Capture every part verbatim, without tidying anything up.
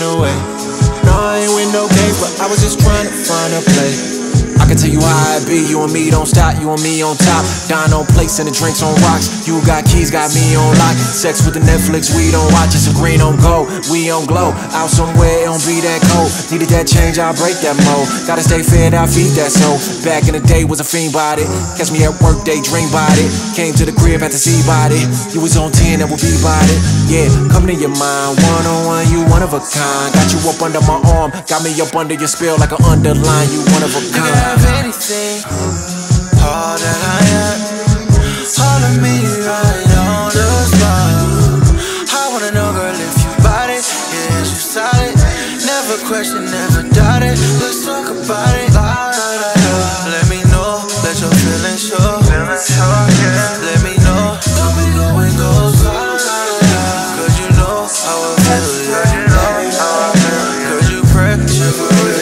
run away. No, I ain't with no cake, but I was just trying to find a place. I can tell you how I be, you and me don't stop, you and me on top. Dine on plates and the drinks on rocks. You got keys, got me on lock. Sex with the Netflix, we don't watch. It's a green on gold, we on glow. Out somewhere, it don't be that cold. Needed that change, I'll break that mold. Gotta stay fed, I feed that soul. Back in the day, was a fiend about it. Catch me at work, they dream about it. Came to the crib, had to see about it. You was on ten, that would be about it. Yeah, coming to your mind, one on one, you one of a kind. Got you up under my arm, got me up under your spell like an underline. You one of a kind. Have anything, all that I am, all of me right on the spot. I wanna know, girl, if you bought it, yeah, you solid. Never question, never doubt it. Let's talk about it. La, la, la, la. Let me know, let your feelings show. Let me know, don't be going ghost. Cause you know how I feel, yeah, you know how I feel. Cause you practice for real.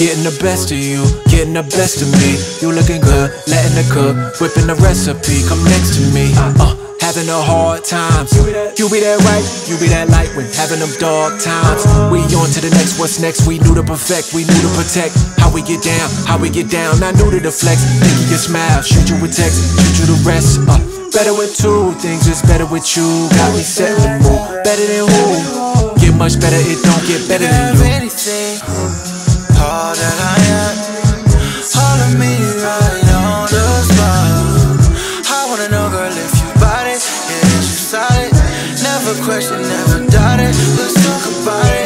Getting the best of you, getting the best of me. You looking good, letting the cook, whipping the recipe. Come next to me, uh, having a hard time. You be that right, you be that light when having them dark times. We on to the next, what's next? We knew to perfect, we knew to protect. How we get down, how we get down. Not new to the flex, thinking your smile, shoot you with text, shoot you the rest. Uh, better with two things, it's better with you. Got me set in the mood, better than who? Get much better, it don't get better than you. Anything, all that I am. All of me right on the spot. I wanna know, girl, if you bought it, yeah, you solid. Never question, never doubt it. Let's talk about it.